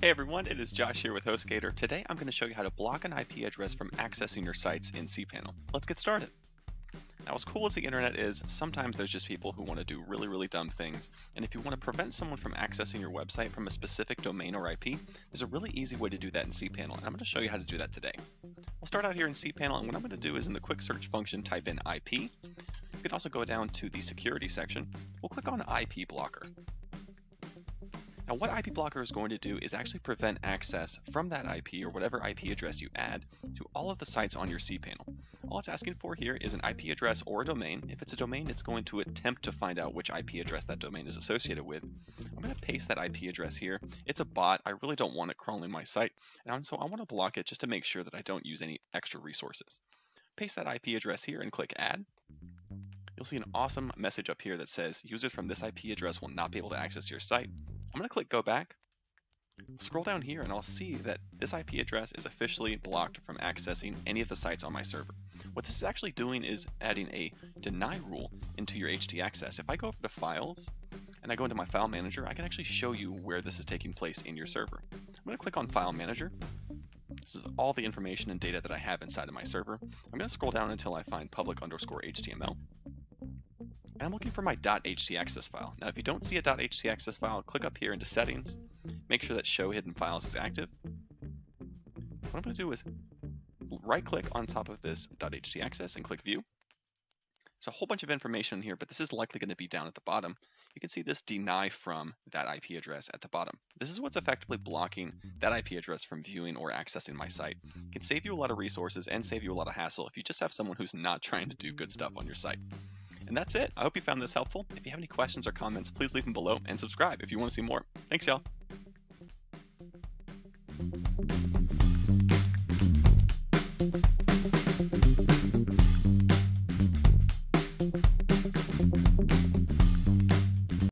Hey everyone, it is Josh here with HostGator. Today I'm going to show you how to block an IP address from accessing your sites in cPanel. Let's get started. Now, as cool as the internet is, sometimes there's just people who want to do really dumb things, and if you want to prevent someone from accessing your website from a specific domain or IP, there's a really easy way to do that in cPanel, and I'm going to show you how to do that today. We'll start out here in cPanel, and what I'm going to do is in the quick search function type in IP. You can also go down to the security section. We'll click on IP blocker. Now, what IP blocker is going to do is actually prevent access from that IP or whatever IP address you add to all of the sites on your cPanel. All it's asking for here is an IP address or a domain. If it's a domain, it's going to attempt to find out which IP address that domain is associated with. I'm going to paste that IP address here. It's a bot. I really don't want it crawling my site, and so I want to block it just to make sure that I don't use any extra resources. Paste that IP address here and click Add. You'll see an awesome message up here that says users from this IP address will not be able to access your site. I'm going to click go back, scroll down here, and I'll see that this IP address is officially blocked from accessing any of the sites on my server. What this is actually doing is adding a deny rule into your htaccess. If I go over to files and I go into my file manager, I can actually show you where this is taking place in your server. I'm going to click on file manager. This is all the information and data that I have inside of my server. I'm going to scroll down until I find public_html. And I'm looking for my .htaccess file. Now, if you don't see a .htaccess file, click up here into settings, make sure that show hidden files is active. What I'm gonna do is right click on top of this .htaccess and click view. There's a whole bunch of information here, but this is likely gonna be down at the bottom. You can see this deny from that IP address at the bottom. This is what's effectively blocking that IP address from viewing or accessing my site. It can save you a lot of resources and save you a lot of hassle if you just have someone who's not trying to do good stuff on your site. And that's it. I hope you found this helpful. If you have any questions or comments, please leave them below and subscribe if you want to see more. Thanks, y'all.